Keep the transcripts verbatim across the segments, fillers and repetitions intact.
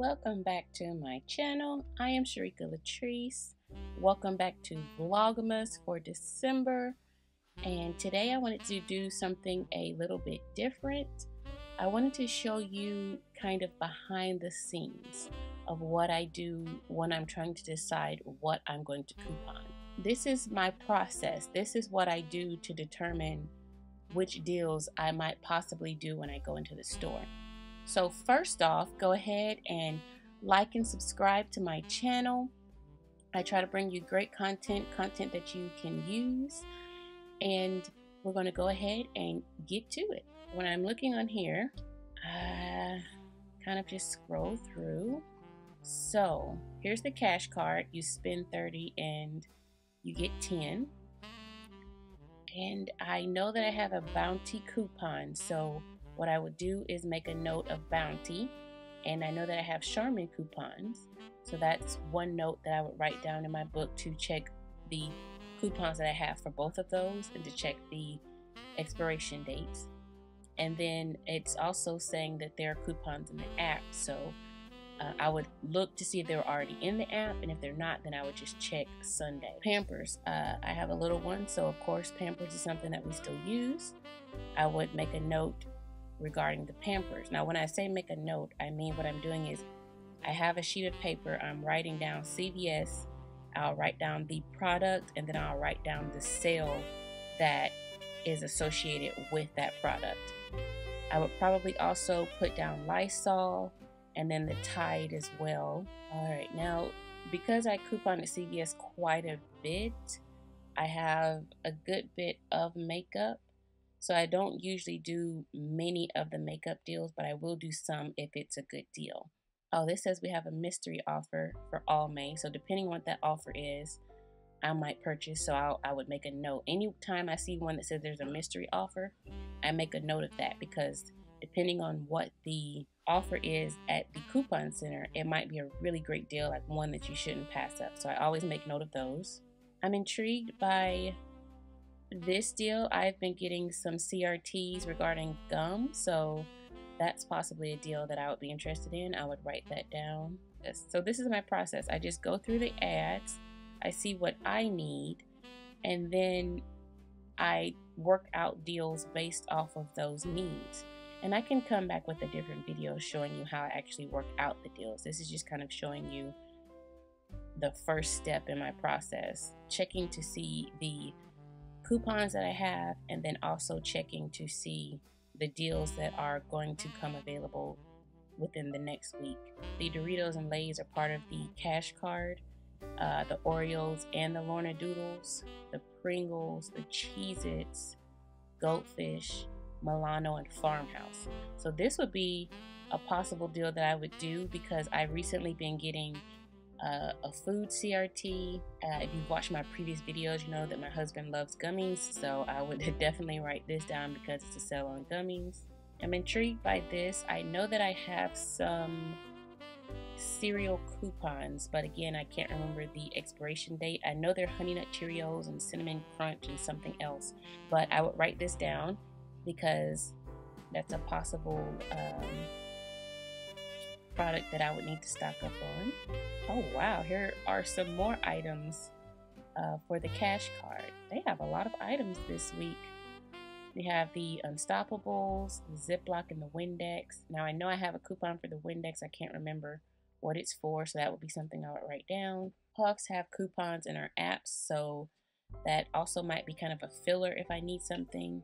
Welcome back to my channel. I am Sharrica Latrice. Welcome back to Vlogmas for December. And today I wanted to do something a little bit different. I wanted to show you kind of behind the scenes of what I do when I'm trying to decide what I'm going to coupon. This is my process. This is what I do to determine which deals I might possibly do when I go into the store. So first off, go ahead and like and subscribe to my channel. I try to bring you great content, content that you can use. And we're going to go ahead and get to it. When I'm looking on here, I kind of just scroll through. So here's the cash card. You spend thirty and you get ten. And I know that I have a Bounty coupon, so what I would do is make a note of Bounty, and I know that I have Charmin coupons, so that's one note that I would write down in my book to check the coupons that I have for both of those and to check the expiration dates. And then it's also saying that there are coupons in the app, so uh, I would look to see if they're already in the app, and if they're not, then I would just check Sunday. Pampers, uh, I have a little one, so of course Pampers is something that we still use. I would make a note regarding the Pampers. Now when I say make a note, I mean what I'm doing is I have a sheet of paper, I'm writing down C V S, I'll write down the product, and then I'll write down the sale that is associated with that product. I would probably also put down Lysol and then the Tide as well. Alright, now because I coupon at C V S quite a bit, I have a good bit of makeup. So I don't usually do many of the makeup deals, but I will do some if it's a good deal. Oh, this says we have a mystery offer for all May. So depending on what that offer is, I might purchase. So I'll, I would make a note. Anytime I see one that says there's a mystery offer, I make a note of that, because depending on what the offer is at the coupon center, it might be a really great deal, like one that you shouldn't pass up. So I always make note of those. I'm intrigued by this deal. I've been getting some C R Ts regarding gum, so that's possibly a deal that I would be interested in. I would write that down. So this is my process. I just go through the ads, I see what I need, and then I work out deals based off of those needs. And I can come back with a different video showing you how I actually work out the deals. This is just kind of showing you the first step in my process, checking to see the coupons that I have, and then also checking to see the deals that are going to come available within the next week. The Doritos and Lay's are part of the cash card, uh, the Oreos and the Lorna Doodles, the Pringles, the Cheez-Its, Goldfish, Milano, and Farmhouse. So this would be a possible deal that I would do, because I've recently been getting Uh, a food C R T. Uh, if you've watched my previous videos, you know that my husband loves gummies, so I would definitely write this down because it's a sale on gummies. I'm intrigued by this. I know that I have some cereal coupons, but again, I can't remember the expiration date. I know they're Honey Nut Cheerios and Cinnamon Crunch and something else, but I would write this down because that's a possible um, product that I would need to stock up on. Oh wow, here are some more items uh, for the cash card. They have a lot of items this week. We have the Unstoppables, the Ziploc, and the Windex. Now I know I have a coupon for the Windex. I can't remember what it's for, so that would be something I would write down. Puffs have coupons in our apps, so that also might be kind of a filler if I need something.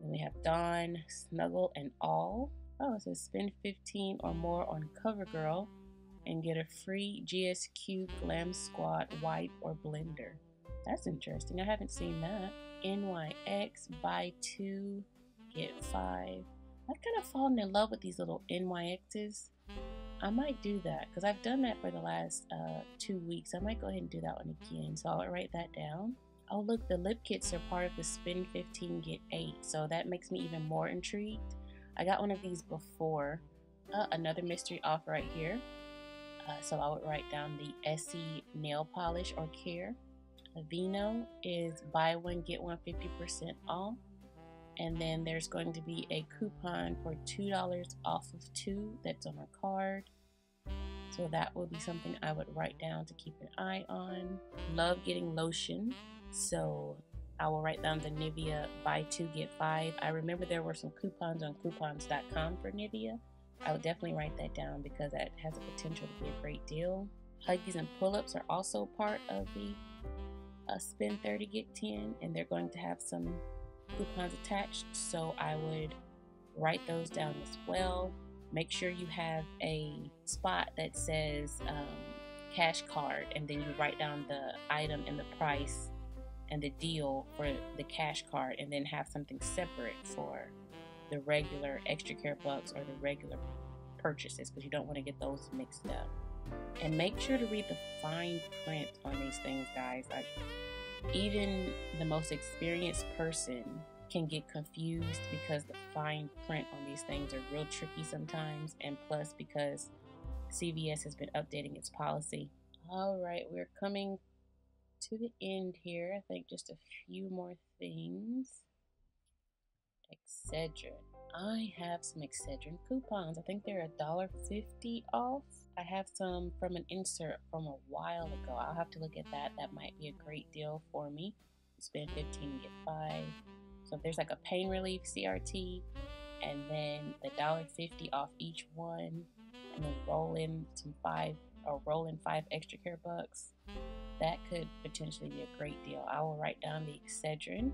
Then we have Dawn, Snuggle, and All. Oh, it says spend fifteen or more on CoverGirl and get a free G S Q Glam Squad wipe or blender. That's interesting. I haven't seen that. N Y X, buy two, get five. I've kind of fallen in love with these little N Y X's. I might do that because I've done that for the last uh, two weeks. I might go ahead and do that one again. So I'll write that down. Oh, look, the lip kits are part of the spend fifteen, get eight. So that makes me even more intrigued. I got one of these before. Uh, another mystery offer right here. Uh, so I would write down the Essie nail polish or care. Aveeno is buy one, get one fifty percent off. And then there's going to be a coupon for two dollars off of two that's on our card. So that will be something I would write down to keep an eye on. Love getting lotion, so I will write down the Nivea buy two get five. I remember there were some coupons on coupons dot com for Nivea. I would definitely write that down because that has the potential to be a great deal. Huggies and pull-ups are also part of the uh, spend thirty get ten, and they're going to have some coupons attached, so I would write those down as well. Make sure you have a spot that says um, cash card, and then you write down the item and the price and the deal for the cash card, and then have something separate for the regular extra care bucks or the regular purchases, because you don't want to get those mixed up. And make sure to read the fine print on these things, guys. Like, even the most experienced person can get confused because the fine print on these things are real tricky sometimes, and plus because C V S has been updating its policy. All right, we're coming to the end here. I think just a few more things. Excedrin. I have some Excedrin coupons. I think they're a dollar fifty off. I have some from an insert from a while ago. I'll have to look at that. That might be a great deal for me. You spend fifteen and get five. So there's like a pain relief C R T, and then the a dollar fifty off each one, and then roll in some five or roll in five extra care bucks. That could potentially be a great deal. I will write down the Excedrin.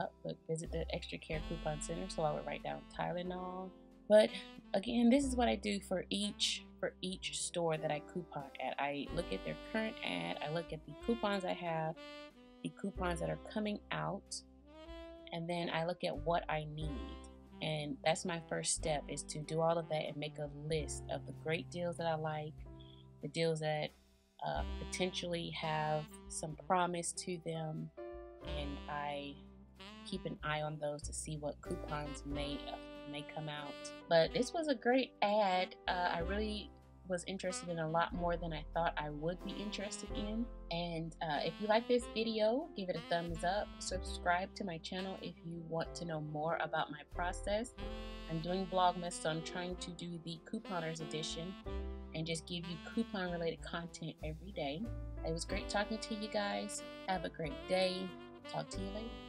Up, oh, look, visit the extra care coupon center. So I would write down Tylenol. But again, this is what I do for each for each store that I coupon at. I look at their current ad. I look at the coupons I have, the coupons that are coming out, and then I look at what I need. And that's my first step, is to do all of that and make a list of the great deals that I like, the deals that uh, potentially have some promise to them, and I keep an eye on those to see what coupons may may come out. But this was a great ad. Uh, I really was interested in a lot more than I thought I would be interested in. And uh, if you like this video, give it a thumbs up. Subscribe to my channel if you want to know more about my process. I'm doing Vlogmas, so I'm trying to do the Couponers edition and just give you coupon related content every day. It was great talking to you guys. Have a great day. Talk to you later.